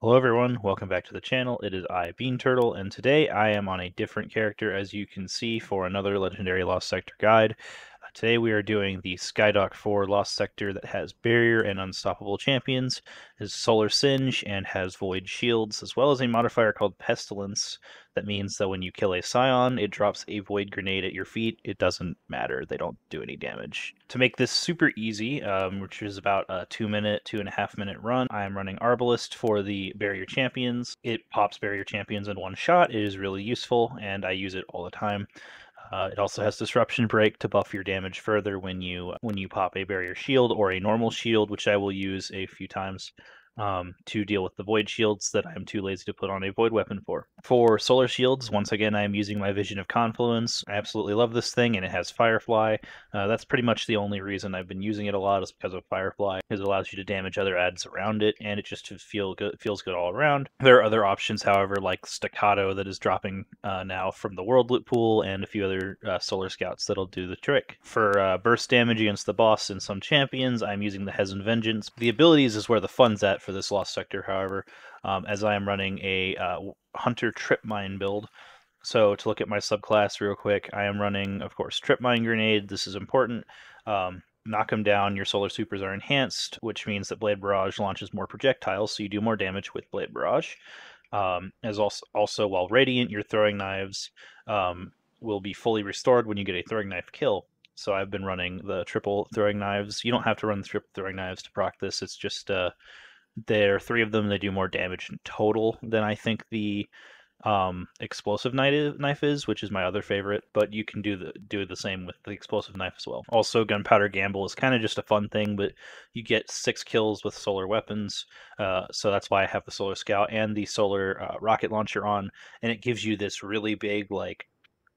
Hello everyone, welcome back to the channel. It is I, Bean Turtle, and today I am on a different character, as you can see, for another Legendary Lost Sector guide. Today we are doing the Skydock IV Lost Sector that has Barrier and Unstoppable Champions, is Solar Singe, and has Void Shields, as well as a modifier called Pestilence. That means that when you kill a Scion, it drops a Void Grenade at your feet. It doesn't matter. They don't do any damage. To make this super easy, which is about a 2 and a half minute run, I am running Arbalest for the Barrier Champions. It pops Barrier Champions in one shot. It is really useful, and I use it all the time. It also has Disruption Break to buff your damage further when you pop a Barrier Shield or a normal shield, which I will use a few times to deal with the Void Shields that I'm too lazy to put on a Void Weapon for. For Solar Shields, once again, I am using my Vision of Confluence. I absolutely love this thing, and it has Firefly. That's pretty much the only reason I've been using it a lot, is because of Firefly, because it allows you to damage other adds around it, and it just feels good all around. There are other options, however, like Staccato that is dropping now from the World Loot Pool, and a few other Solar Scouts that'll do the trick. For burst damage against the boss and some champions, I'm using the Hezen Vengeance. The abilities is where the fun's at for this Lost Sector, however, as I am running a Hunter Trip Mine build. So to look at my subclass real quick, I am running, of course, Trip Mine Grenade. This is important. Knock them down. Your Solar Supers are enhanced, which means that Blade Barrage launches more projectiles, so you do more damage with Blade Barrage. As also while Radiant, your Throwing Knives will be fully restored when you get a Throwing Knife kill. So I've been running the triple Throwing Knives. You don't have to run the triple Throwing Knives to proc this. It's just there are three of them. They do more damage in total than I think the explosive knife is, which is my other favorite, but you can do the same with the explosive knife as well. Also, Gunpowder Gamble is kind of just a fun thing, but you get 6 kills with solar weapons, so that's why I have the Solar Scout and the Solar Rocket Launcher on, and it gives you this really big, like,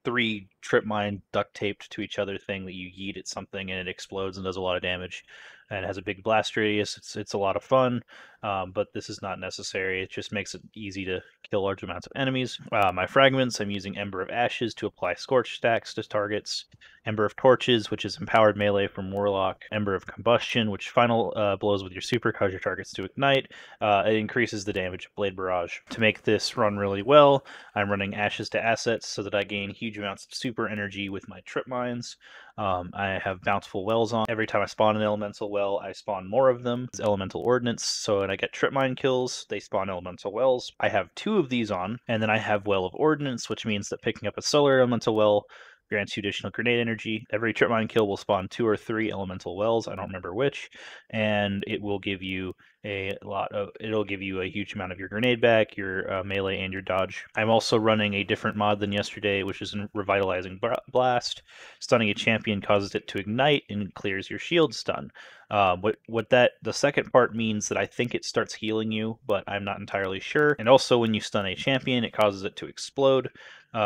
3 trip mine duct taped to each other thing that you yeet at something and it explodes and does a lot of damage, and it has a big blast radius. It's a lot of fun, but this is not necessary. It just makes it easy to kill large amounts of enemies. My fragments, I'm using Ember of Ashes to apply Scorch stacks to targets, Ember of Torches, which is empowered melee from Warlock, Ember of Combustion, which final blows with your super cause your targets to ignite. It increases the damage of Blade Barrage. To make this run really well, I'm running Ashes to Assets so that I gain huge amounts of super energy with my trip mines. I have Bountiful Wells on. Every time I spawn an Elemental Well, I spawn more of them. It's Elemental Ordnance, so when I get trip mine kills, they spawn Elemental Wells. I have 2 of these on, and then I have Well of Ordnance, which means that picking up a Solar Elemental Well grants you additional grenade energy. Every trip mine kill will spawn 2 or 3 Elemental Wells, I don't remember which, and it will give you a huge amount of your grenade back, your melee, and your dodge. I'm also running a different mod than yesterday, which is Revitalizing Blast. Stunning a champion causes it to ignite and clears your shield stun. The second part means that I think it starts healing you, but I'm not entirely sure. And also, when you stun a champion, it causes it to explode,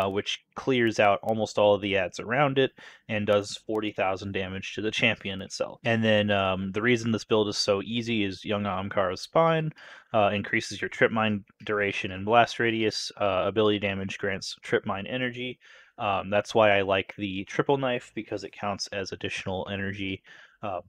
which clears out almost all of the adds around it and does 40,000 damage to the champion itself. And then the reason this build is so easy is Young Amkara's Spine increases your trip mine duration and blast radius. Ability damage grants trip mine energy. That's why I like the triple knife, because it counts as additional energy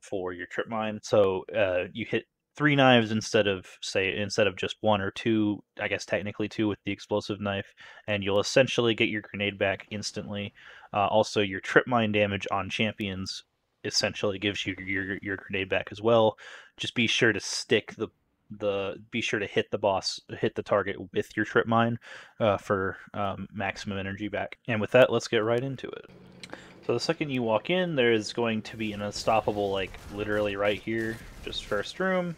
for your trip mine. So you hit 3 knives instead of just 1 or 2, I guess technically 2 with the explosive knife, and you'll essentially get your grenade back instantly. Also, your trip mine damage on champions essentially gives you your grenade back as well. Just be sure to stick hit the target with your trip mine for maximum energy back. And with that, let's get right into it. So the second you walk in, there's going to be an unstoppable, like, literally right here, just first room.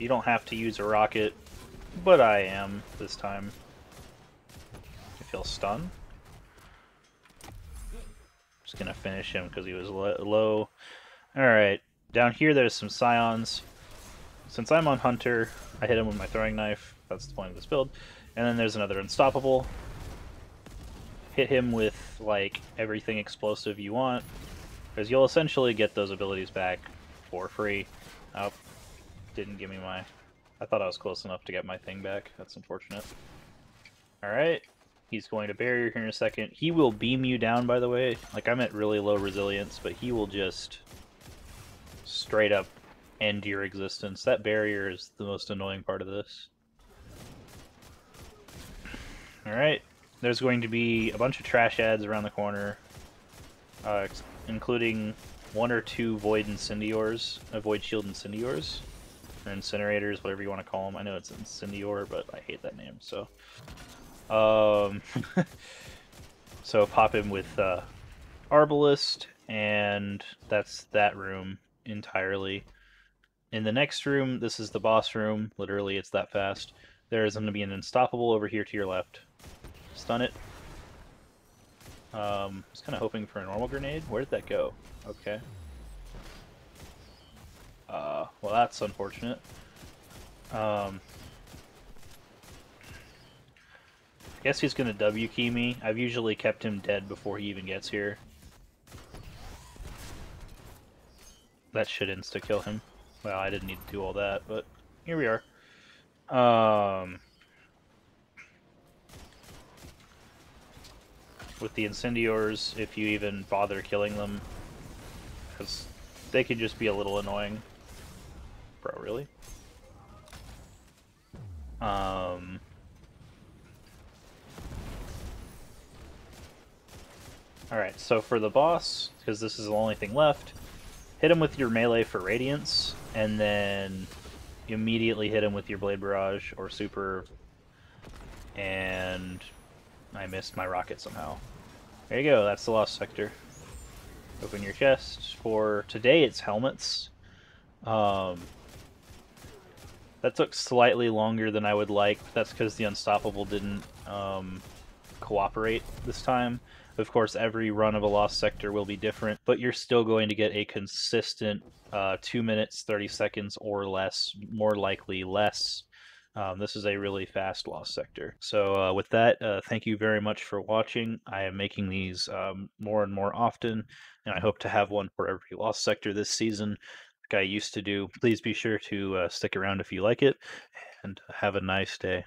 You don't have to use a rocket, but I am this time. I feel stunned. Just gonna finish him because he was low. Alright, down here there's some Scions. Since I'm on Hunter, I hit him with my throwing knife. That's the point of this build. And then there's another unstoppable. Hit him with, like, everything explosive you want, because you'll essentially get those abilities back for free. Oh, didn't give me my... I thought I was close enough to get my thing back. That's unfortunate. Alright, he's going to barrier here in a second. He will beam you down, by the way. Like, I'm at really low resilience, but he will just straight up end your existence. That barrier is the most annoying part of this. Alright, there's going to be a bunch of trash ads around the corner, including one or two Void Incendiors, Void Shield Incendiors, or Incinerators, whatever you want to call them. I know it's Incendior, but I hate that name, so... so pop in with Arbalest, and that's that room entirely. In the next room, this is the boss room. Literally, it's that fast. There is going to be an Unstoppable over here to your left. Stun it. I was kind of hoping for a normal grenade. Where did that go? Okay. Well, that's unfortunate. I guess he's going to W key me. I've usually kept him dead before he even gets here. That should insta-kill him. Well, I didn't need to do all that, but here we are. With the Incendiors, if you even bother killing them, because they can just be a little annoying. Bro, really? Alright, so for the boss, because this is the only thing left, hit him with your melee for Radiance, and then... immediately hit him with your Blade Barrage or Super, and I missed my rocket somehow. There you go, that's the Lost Sector. Open your chest. For today it's helmets. That took slightly longer than I would like, but that's because the Unstoppable didn't cooperate this time. Of course, every run of a Lost Sector will be different, but you're still going to get a consistent 2 minutes, 30 seconds or less, more likely less. This is a really fast Lost Sector. So with that, thank you very much for watching. I am making these more and more often, and I hope to have one for every Lost Sector this season, like I used to do. Please be sure to stick around if you like it, and have a nice day.